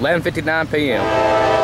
11:59 p.m.